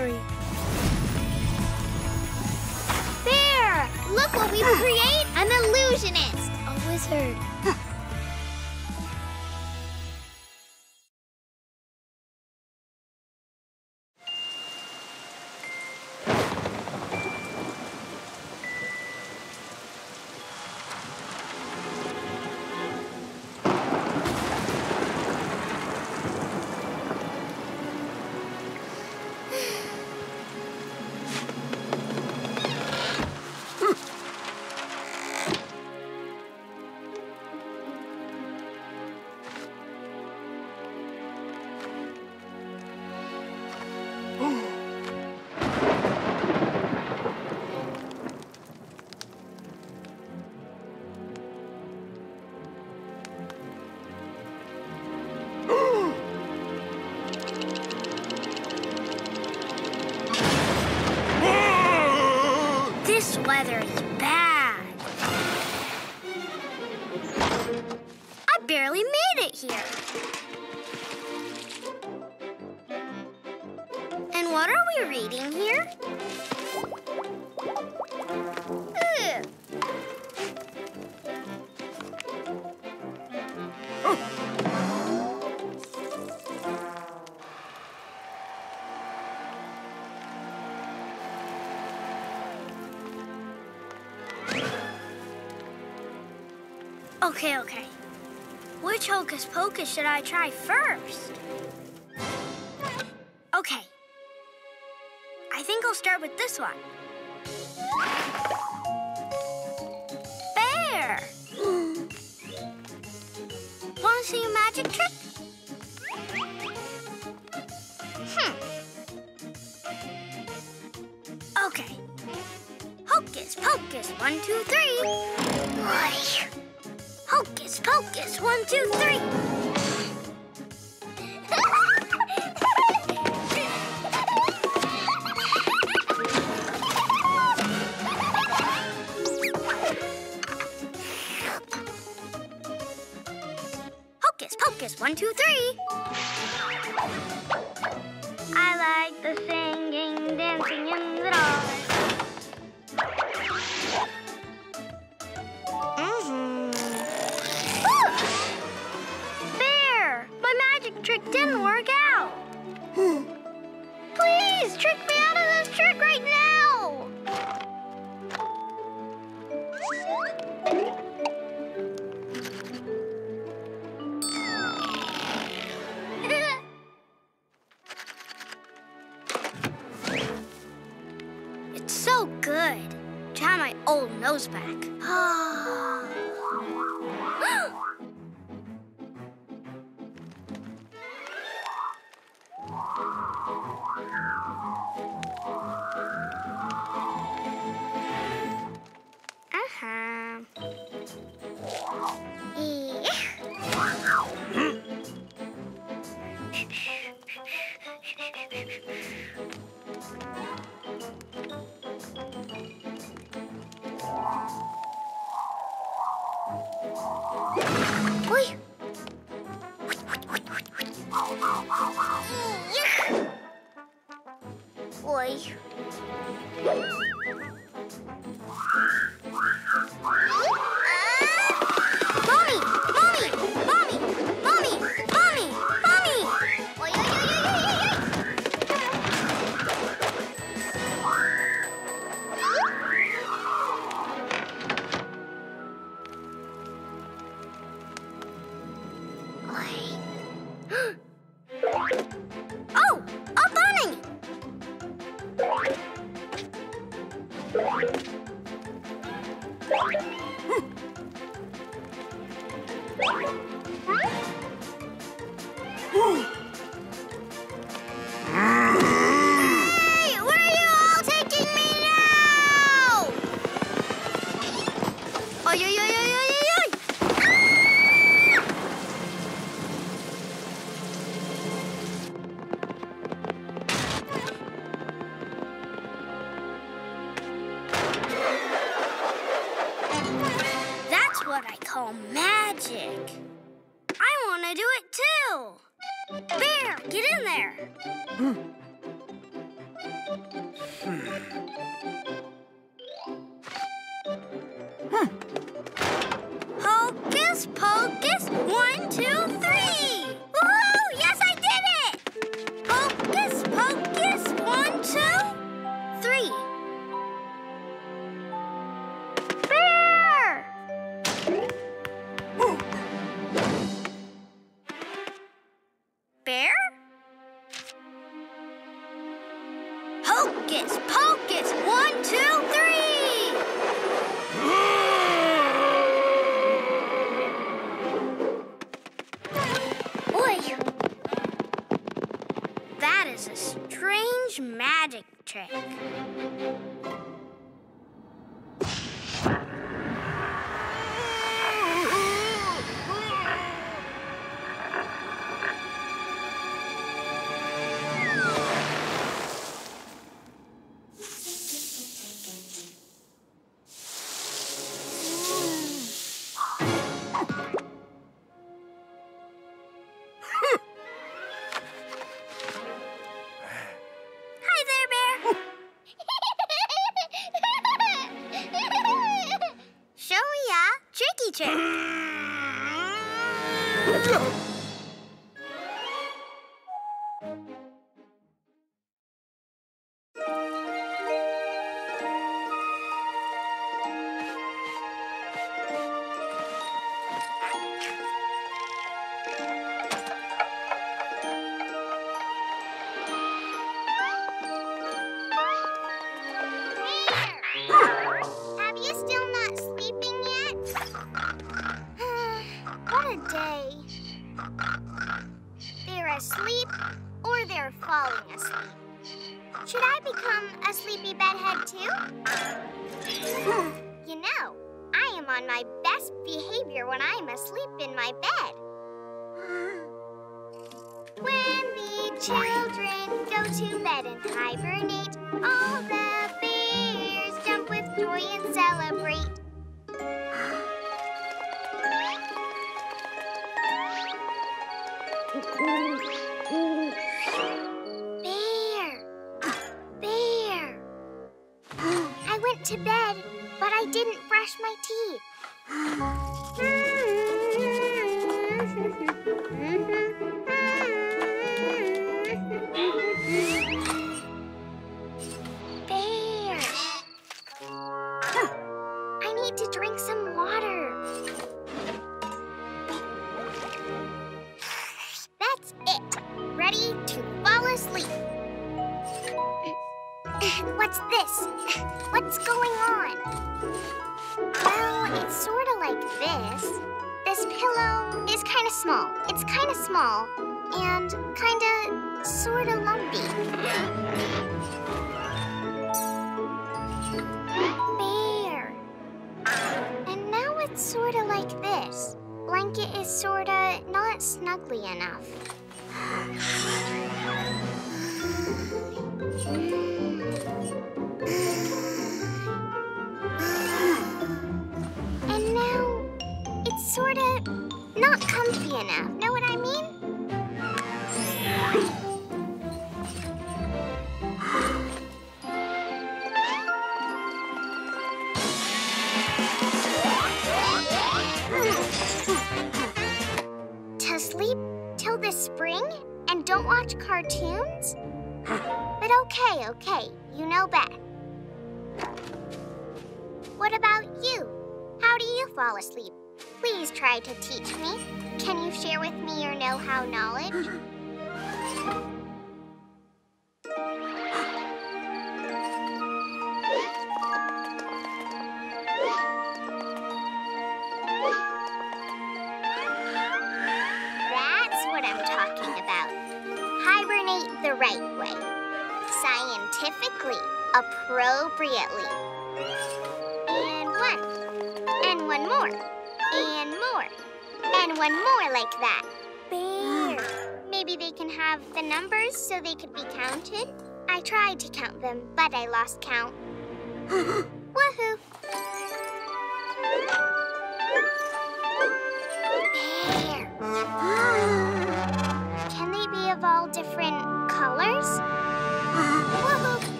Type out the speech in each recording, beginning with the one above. hurry. There! Look what we create! An illusionist! A wizard. Okay, okay. Which Hokus-pokus should I try first? Okay. I think I'll start with this one. Bear! Wanna see a magic trick? Okay. Hokus-pokus, 1, 2, 3. Hokus-pokus, 1, 2, 3. Hokus-pokus, 1, 2, 3. I like the singing, dancing, and the dolls. Didn't work out. Please, trick me out of this trick right now. It's so good. Try my old nose back. Bear, get in there! Hocus pocus, 1, 2, 3! Oi! That is a strange magic trick.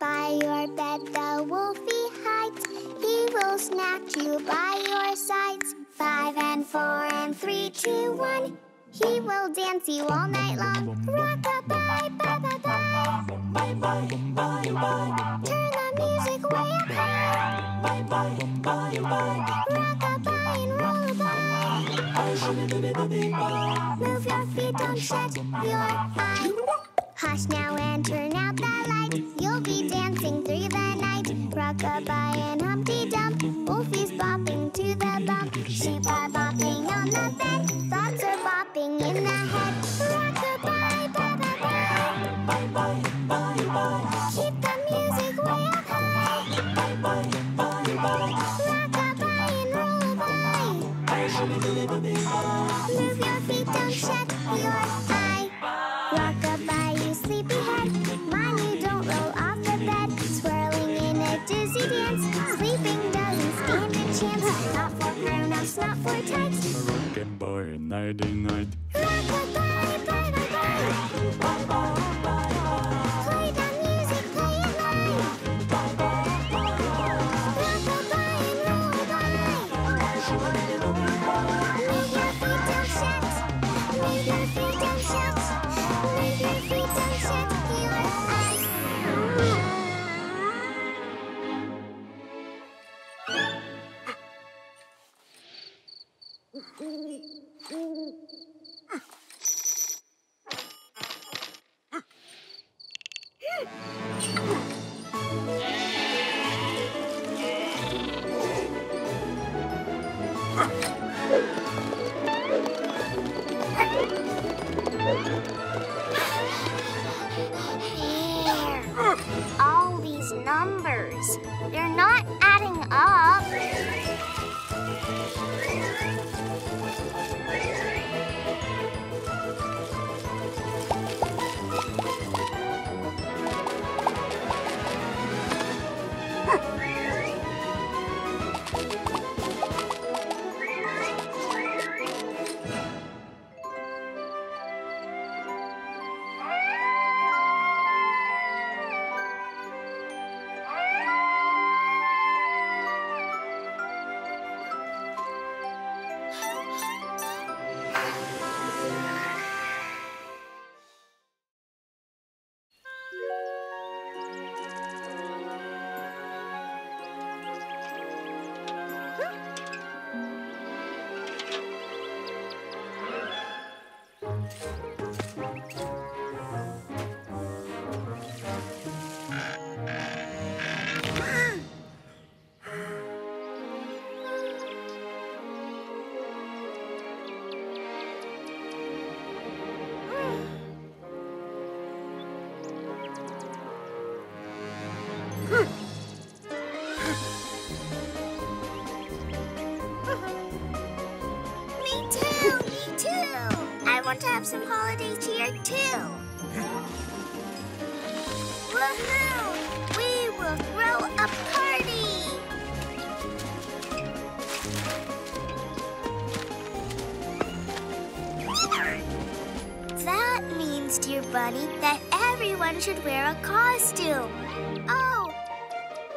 Rock-a-bye and roll-a-bye. Move your feet, don't shut your eyes. Hush now and turn out the light. You'll be dancing through the night. Rock-a-bye and Humpty Dump. Wolfie's bopping to the bump. Sheep are bopping on the bed. Thoughts are bopping in the head. Rock-a-bye, bye-bye-bye. Bye-bye, bye-bye. Keep the music way up high. Bye-bye, bye-bye. Move your feet, don't shut your eye. Rock-a-bye, you sleepy head. Mind you don't roll off the bed. Swirling in a dizzy dance. Sleeping doesn't stand a chance. Not for grown-ups, not for types. Rock-a-bye, nighty night. Rock-a-bye, bye-bye-bye. Bye-bye-bye. Play the music, play it live. Bye-bye-bye. Rock-a-bye and roll-a-bye. All these numbers, they're not adding up. I want to have some holiday cheer too. Woohoo! We will throw a party! That means, dear Bunny, that everyone should wear a costume. Oh,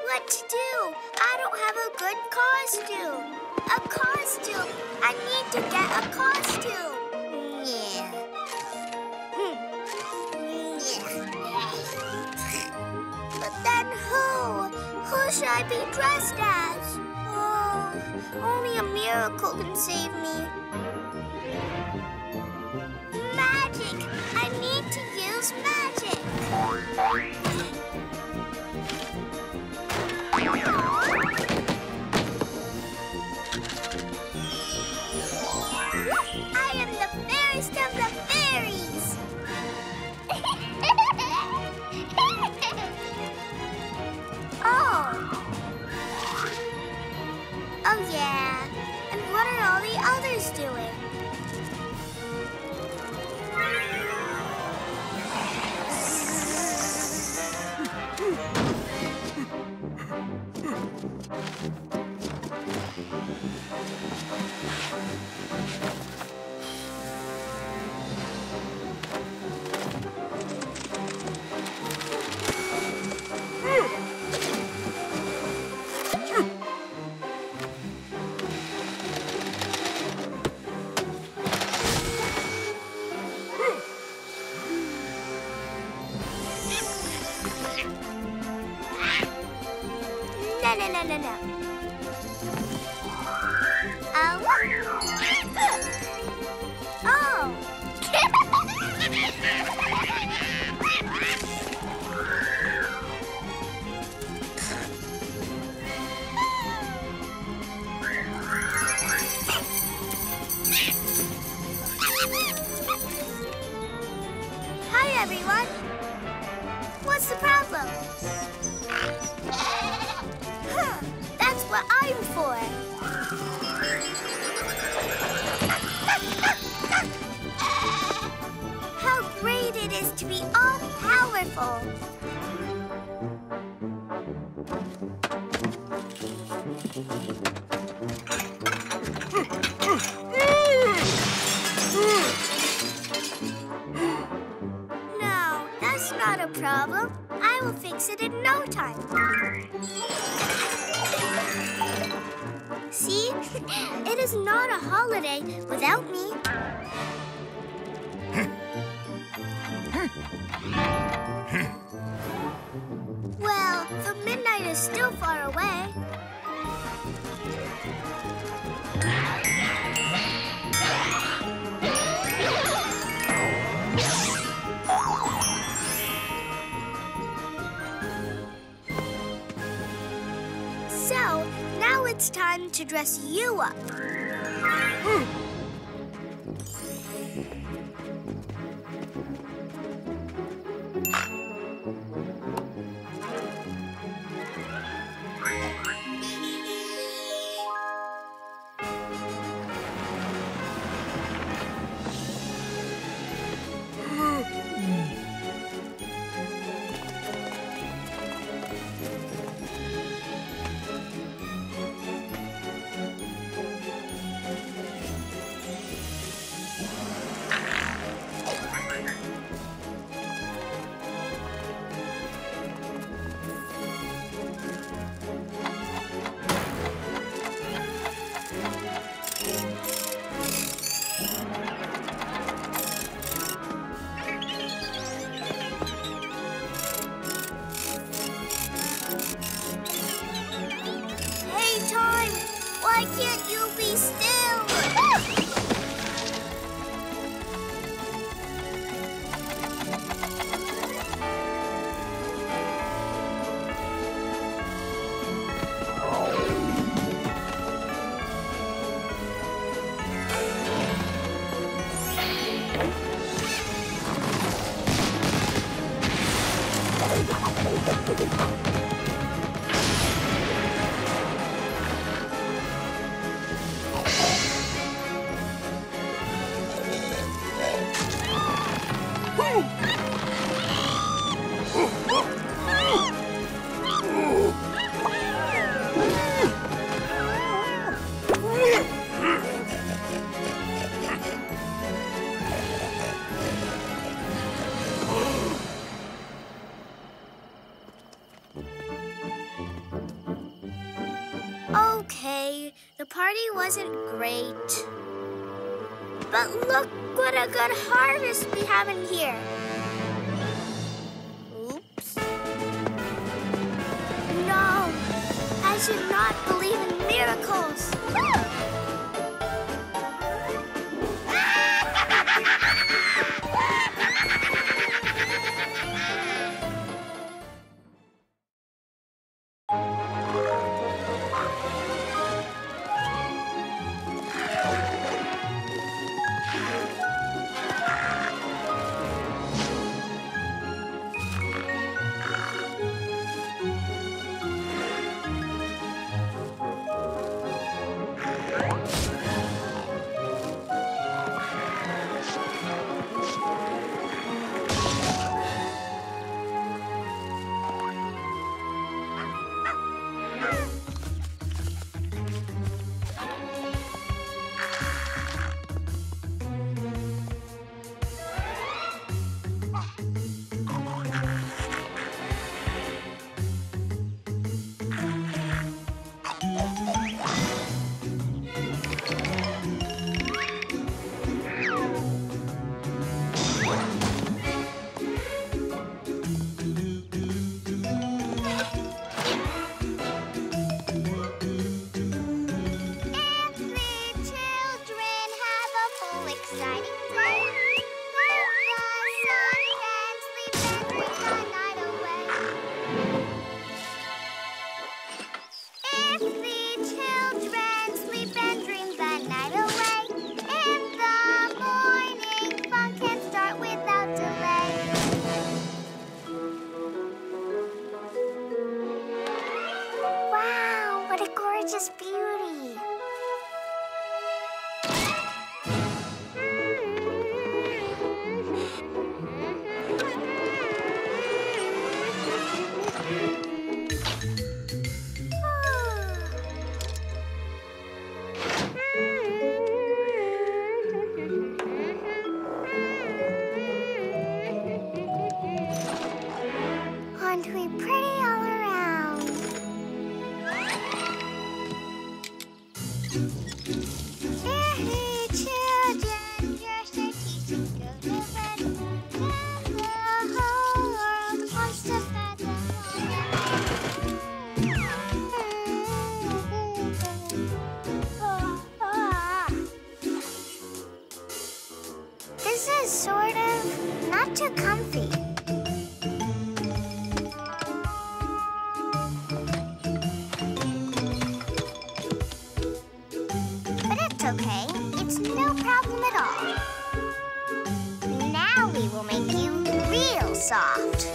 what to do? I don't have a good costume. A costume! I need to get a costume. Who should I be dressed as? Oh, only a miracle can save me. Magic! I need to use magic. I am the fairest of the fairies. Oh yeah, and what are all the others doing? No. Oh. everyone. What's the problem? Huh, that's what I'm for. How great it is to be all-powerful. No, that's not a problem. I will fix it in no time. See? It is not a holiday without me. Well, the midnight is still far away. So, now it's time to dress you up. Wasn't great. But look what a good harvest we have in here. Oops. No, I should not believe in miracles. All right. not too comfy. But it's okay. It's no problem at all. Now we will make you real soft.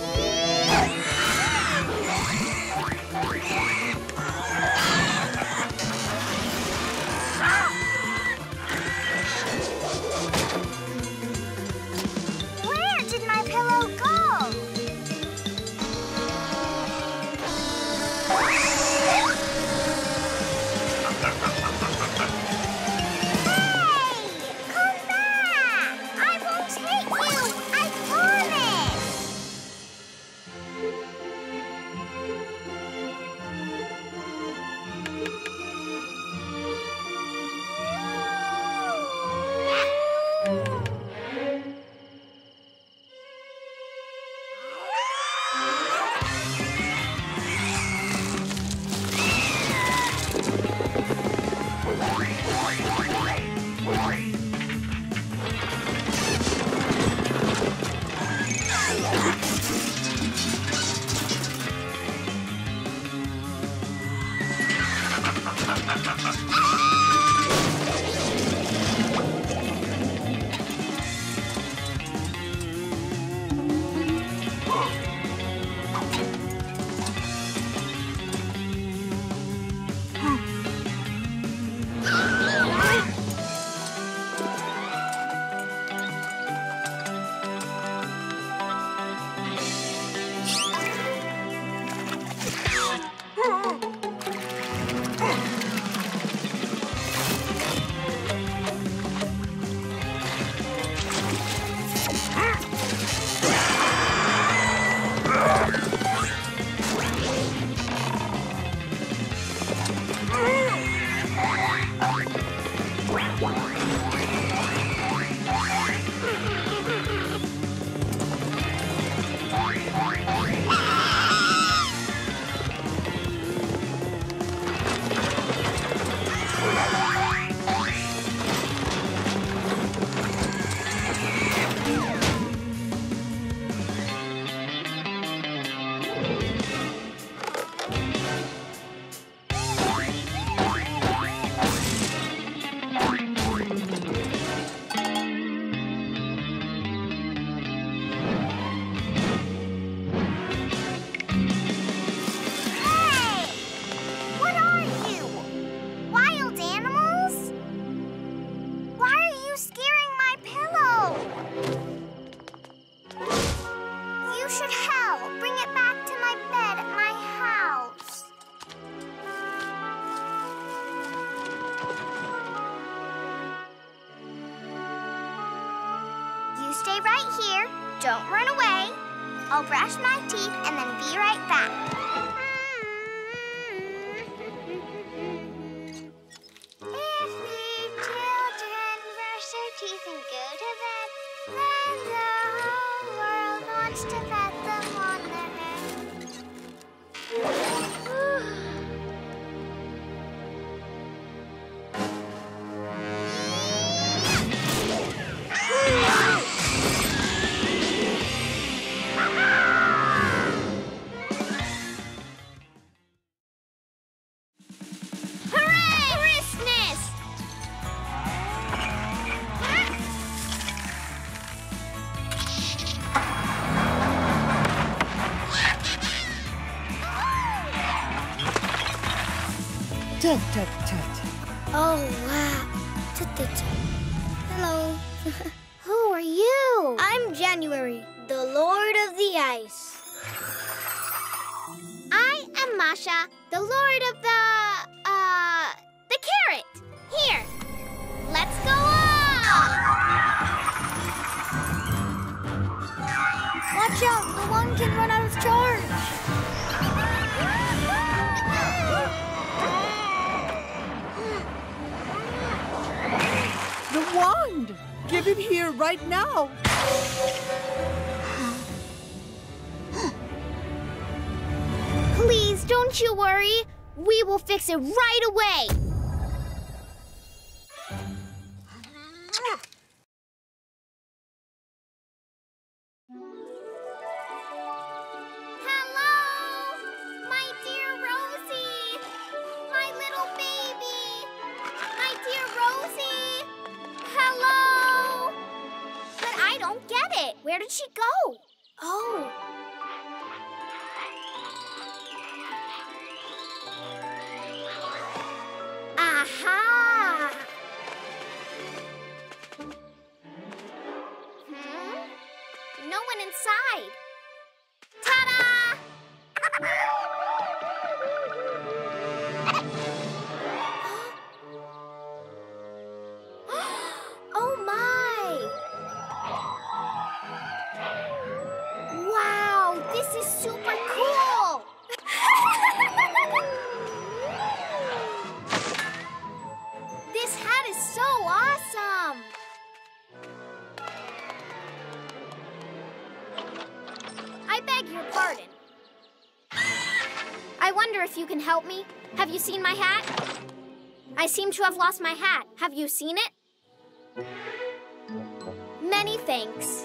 Don't run away. I'll brush my teeth and then be right back. If the children brush their teeth and go to bed, then the whole world wants to pat them on their head. Tut, tut, tut. Oh, wow. Tut, tut, tut. Hello. Who are you? I'm January, the Lord of the Ice. I am Masha, the Lord of the carrot. Here, let's go up. Watch out, the one can run out of charge. The wand! Give it here right now! Please, don't you worry. We will fix it right away. don't get it. Where did she go? Oh. Aha! No one inside. Ta-da! If you can help me. Have you seen my hat? I seem to have lost my hat. Have you seen it? Many thanks.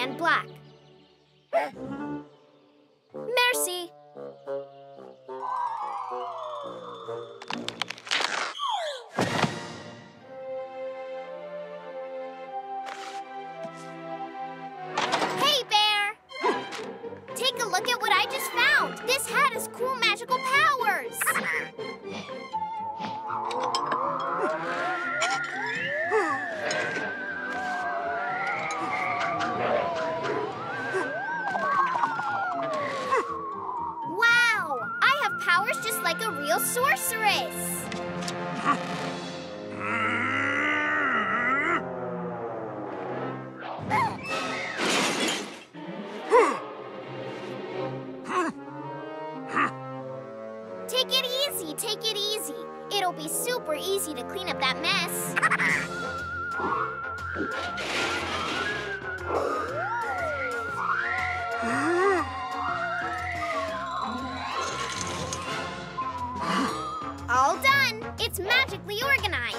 And black. Merci. Hey, Bear! Take a look at what I just found. This hat has cool magical powers. Like a real sorceress. Take it easy, take it easy. It'll be super easy to clean up that mess. All done! It's magically organized!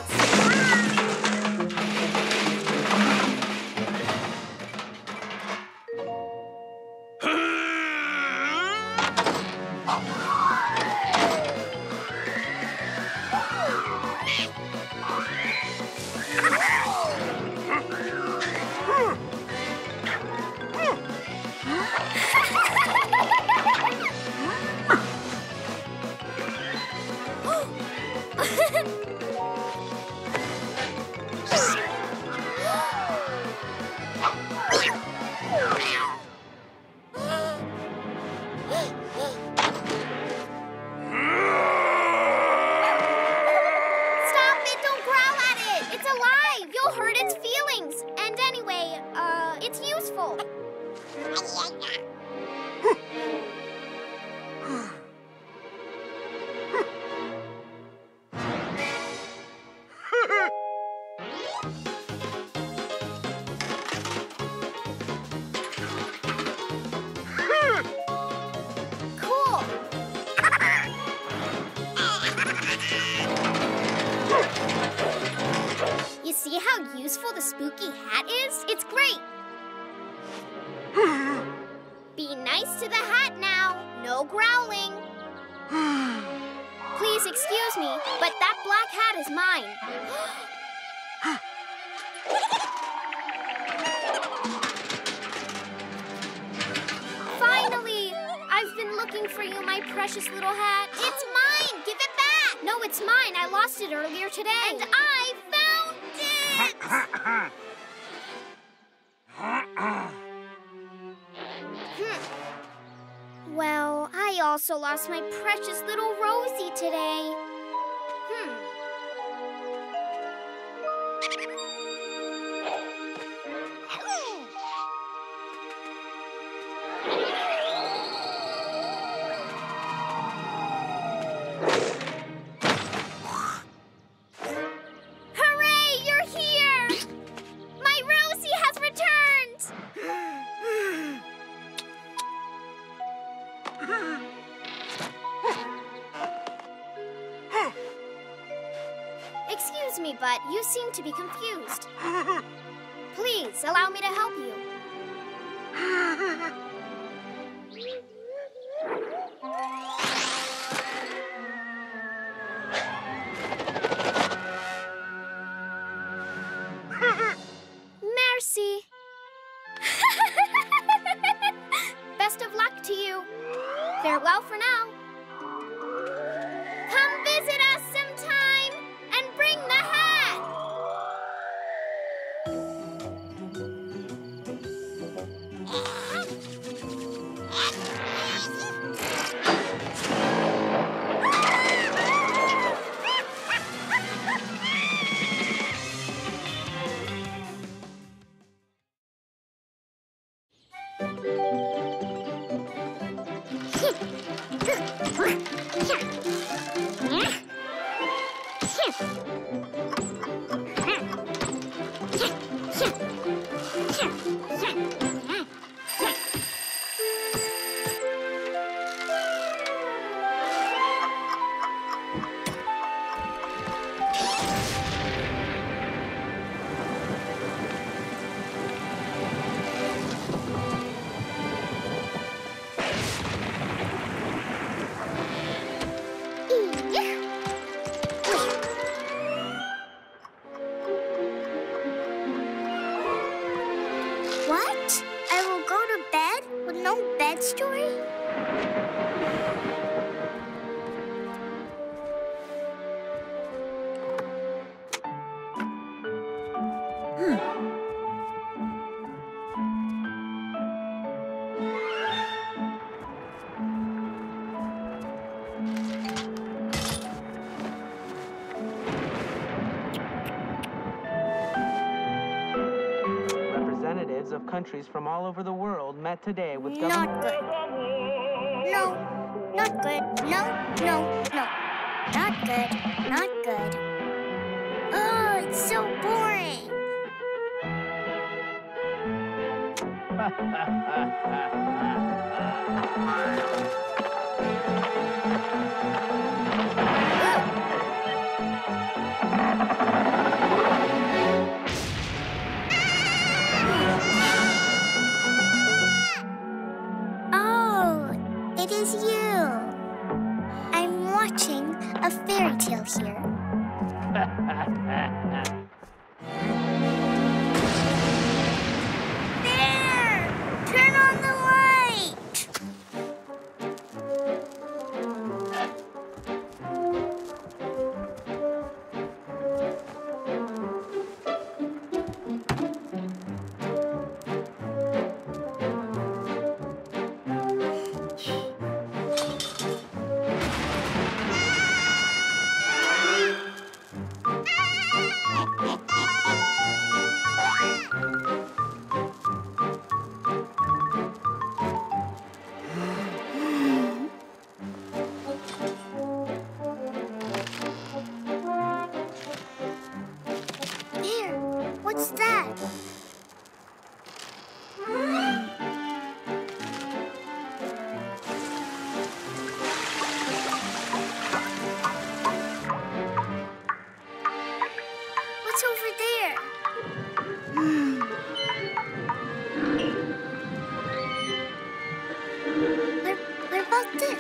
how useful the spooky hat is? It's great! Be nice to the hat now. No growling. Please excuse me, but that black hat is mine. Finally! I've been looking for you, my precious little hat. It's mine! Give it back! No, it's mine. I lost it earlier today. And I found it! Well, I also lost my precious little Rosie today. Hooray, you're here! My Rosie has returned! Excuse me, but you seem to be confused. Please, allow me to help you. Merci. Best of luck to you. Farewell for now. Come visit us sometime and bring the hat. Countries from all over the world met today with government. Not good. No, not good. No, no, no. Not good. Not good. Oh, it's so boring. A fairy tale here. There! Turn on the light!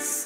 Yes!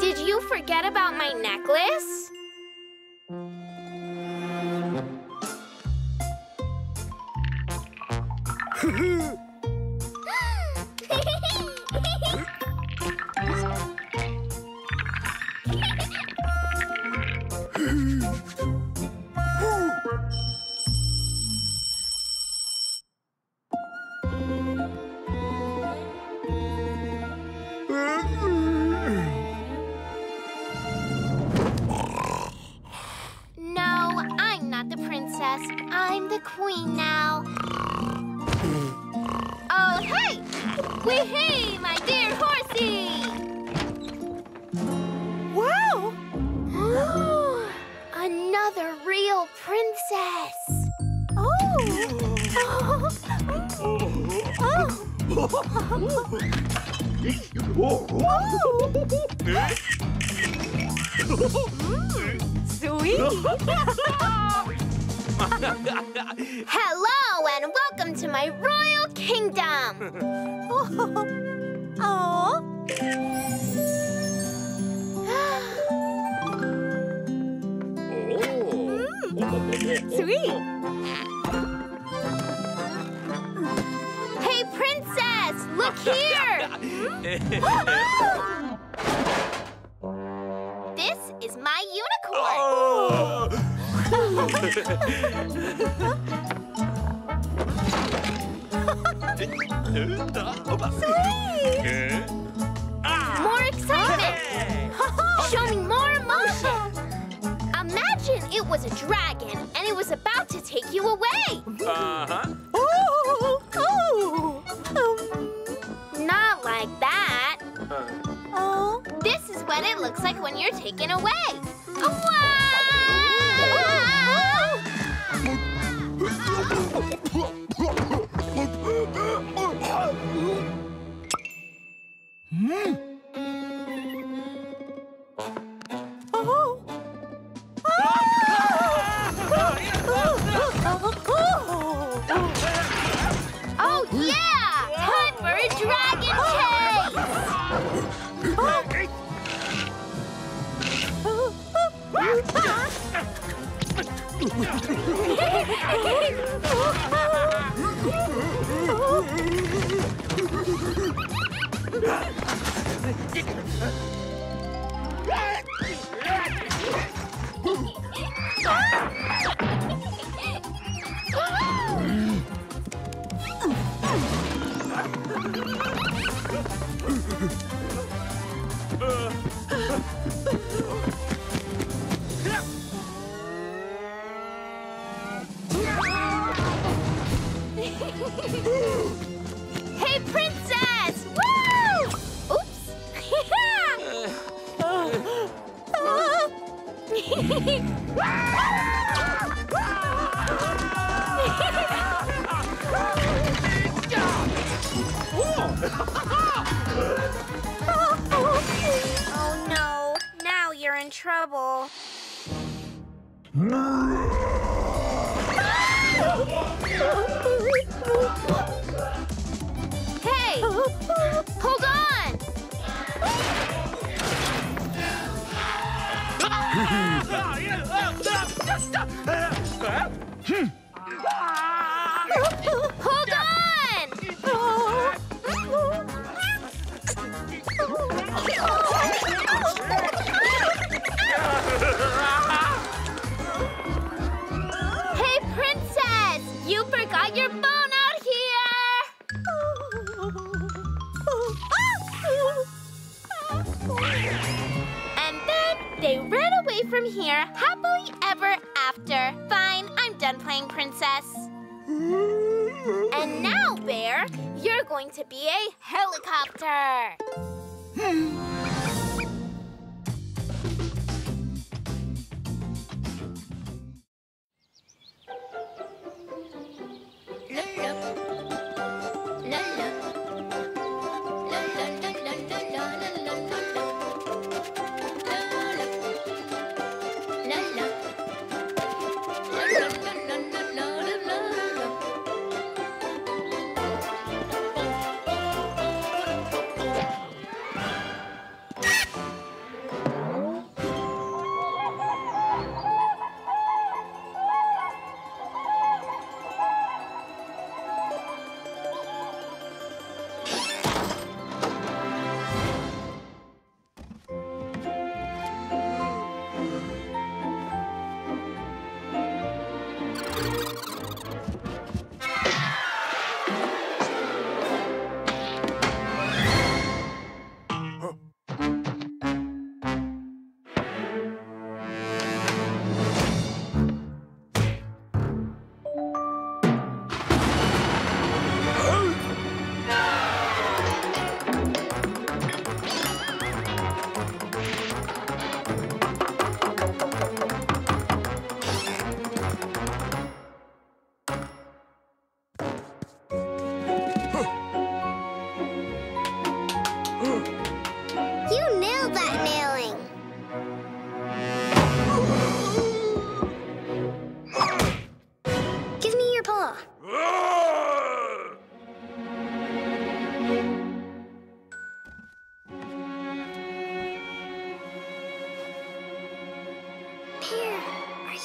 Did you forget about my necklace?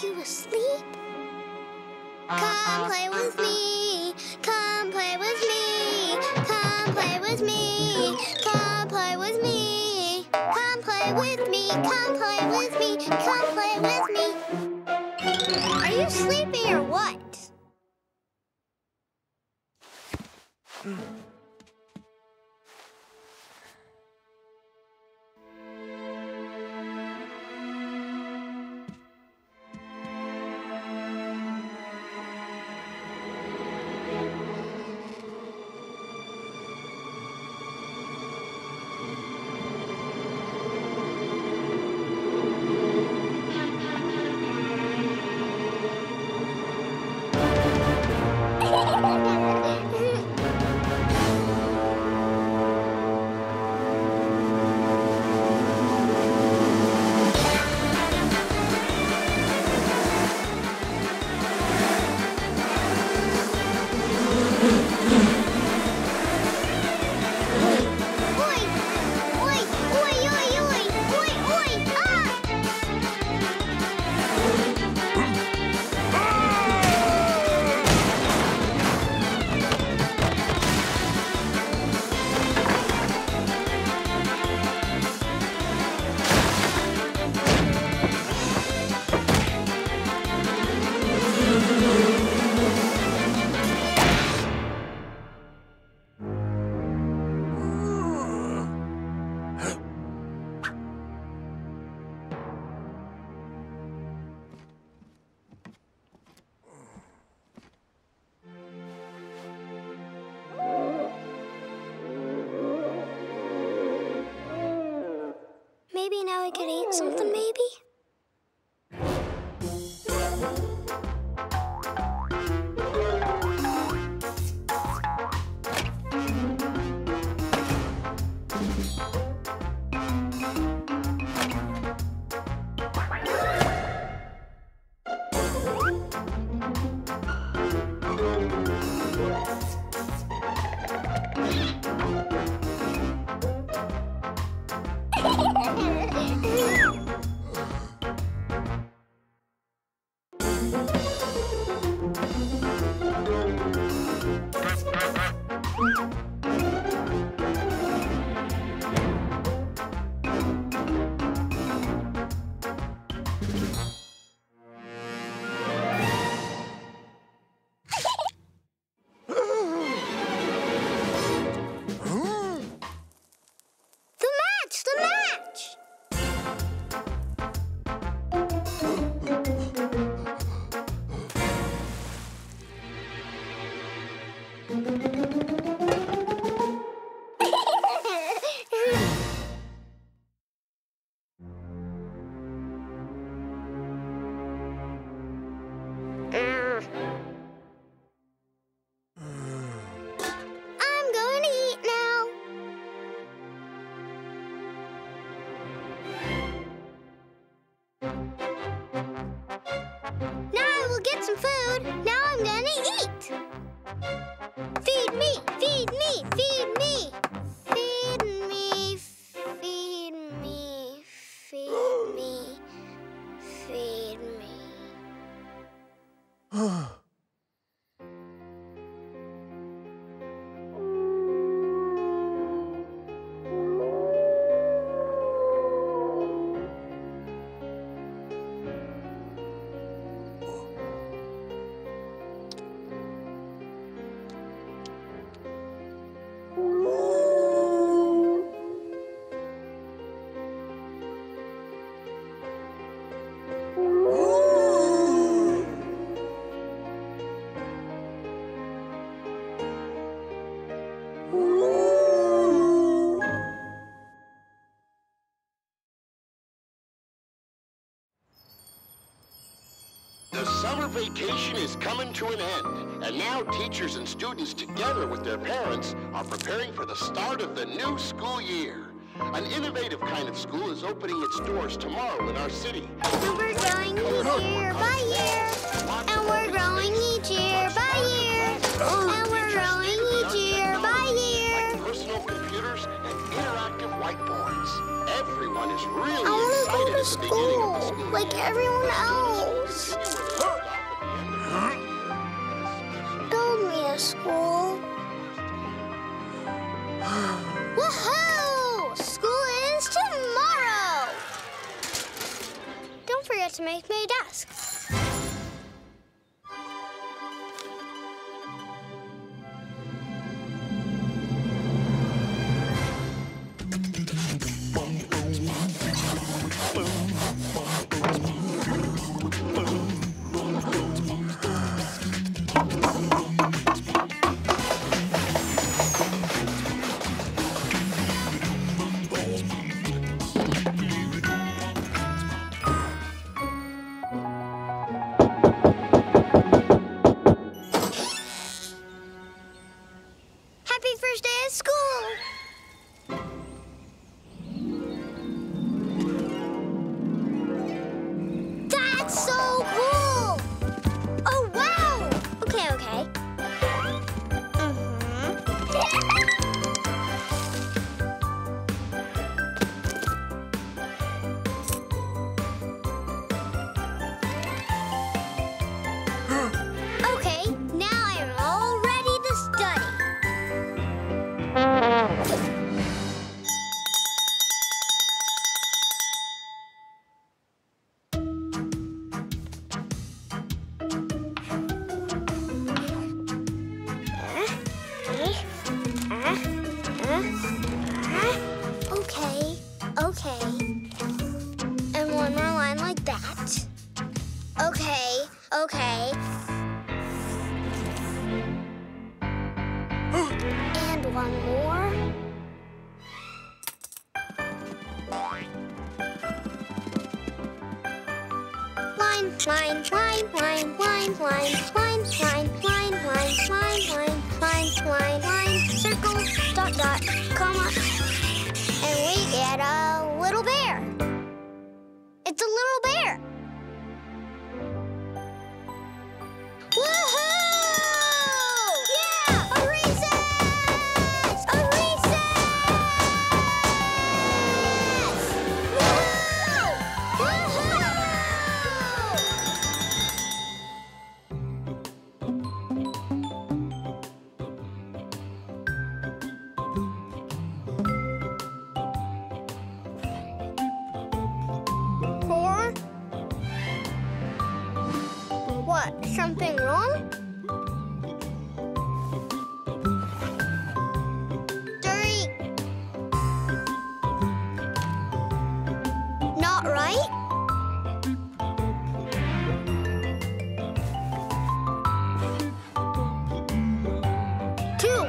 you asleep? Come play with me. Come play with me. Come play with me. Come play with me. Come play with me. Come play with me. Come play with me. Are you sleeping or what? Something maybe? Vacation is coming to an end, and now teachers and students together with their parents are preparing for the start of the new school year. An innovative kind of school is opening its doors tomorrow in our city. So we're growing each year by year, and we're growing each year by year, and we're growing each year by year. Like personal computers and interactive whiteboards. Everyone is really excited to school like everyone else. Build me a school. Woohoo! School is tomorrow! Don't forget to make my desk. Something wrong? Dirty. Not right? Two.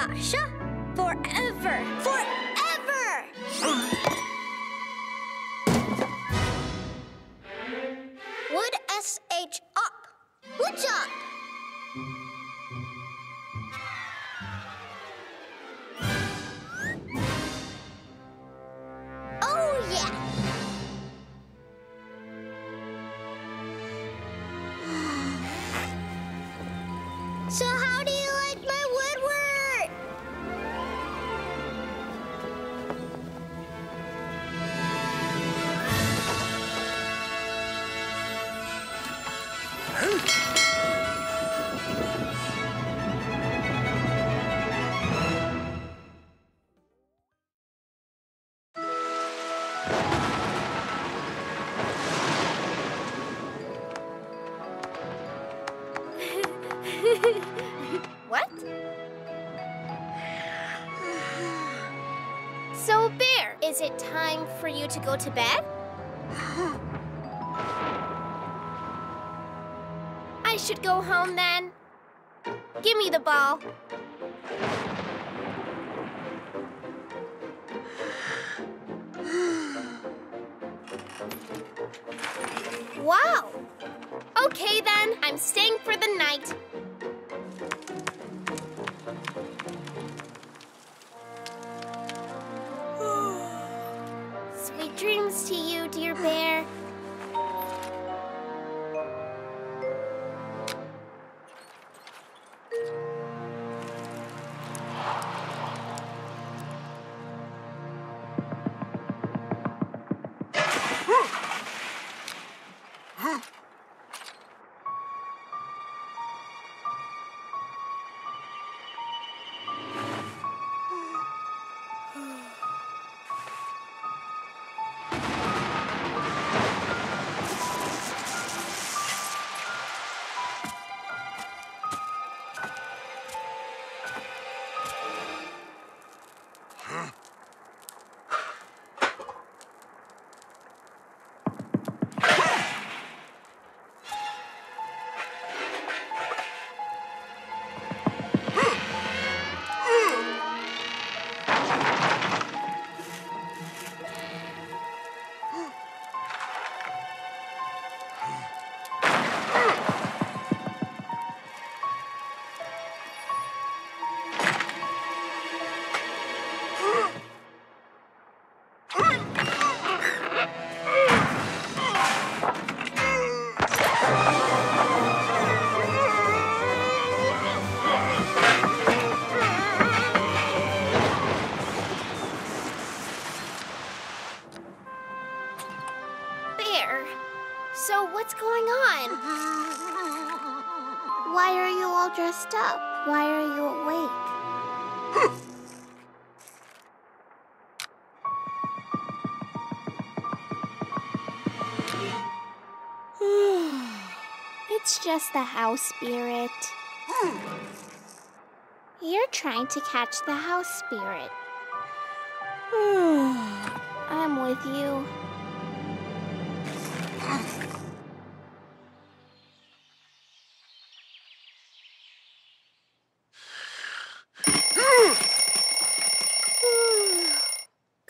Masha, forever! Forever! What? So, Bear, is it time for you to go to bed? I should go home then. Give me the ball. Wow! Okay then, I'm staying for the night. Sweet dreams to you, dear bear. Just the house spirit. You're trying to catch the house spirit. I'm with you.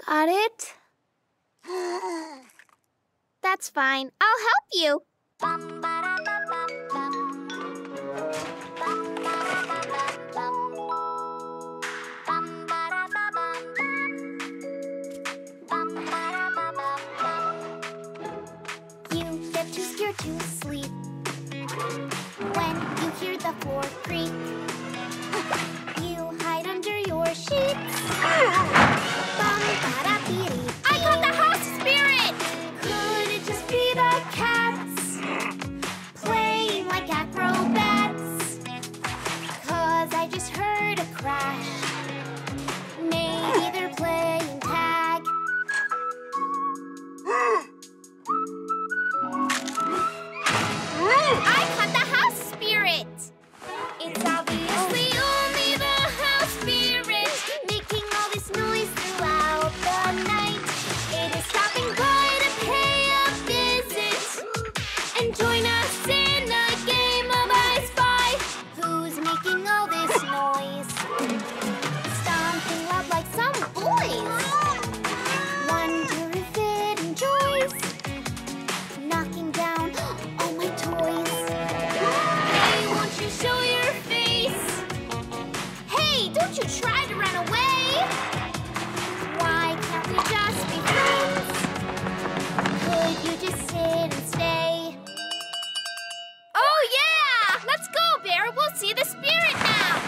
Got it? That's fine. I'll help you. To sleep when you hear the floor creak. You hide under your sheets. I got the house spirit. Could it just be the cats playing like acrobats? 'Cause I just heard a crash. Maybe they're playing tag. I caught the house spirit! It's obviously only the house spirit making all this noise throughout the night. It is stopping by to pay a visit and join us in a game of I Spy. Who's making all this noise? Stomping loud like some boys. Wonder if it enjoys knocking down all my toys. Show your face! Hey, don't you try to run away! Why can't we just be friends? Could you just sit and stay? Oh yeah! Let's go, Bear! We'll see the spirit now!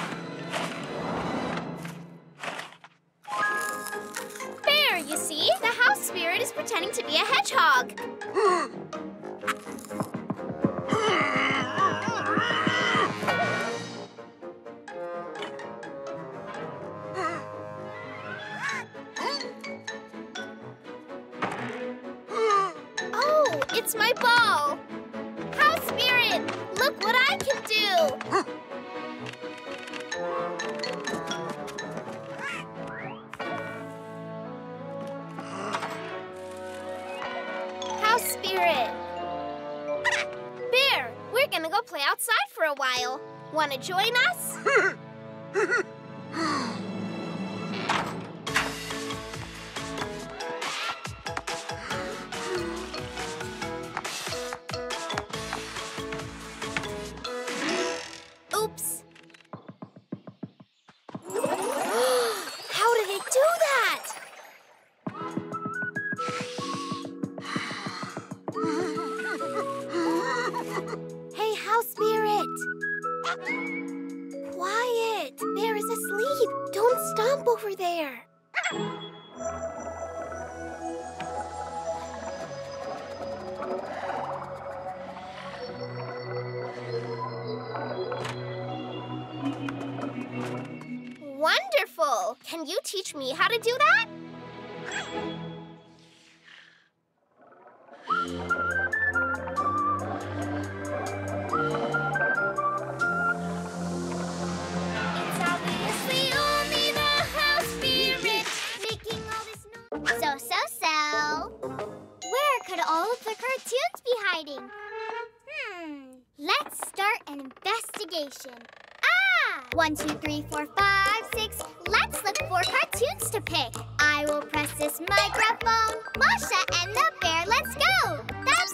Bear, you see? The house spirit is pretending to be a hedgehog. It's my ball. House Spirit, look what I can do. House Spirit. Bear, we're gonna go play outside for a while. Wanna join us? Can you teach me how to do that? It's obviously only the house spirit making all this noise. So. Where could all of the cartoons be hiding? Let's start an investigation. 1, 2, 3, 4, 5, 6. Let's look for cartoons to pick. I will press this microphone. Masha and the bear, let's go. That's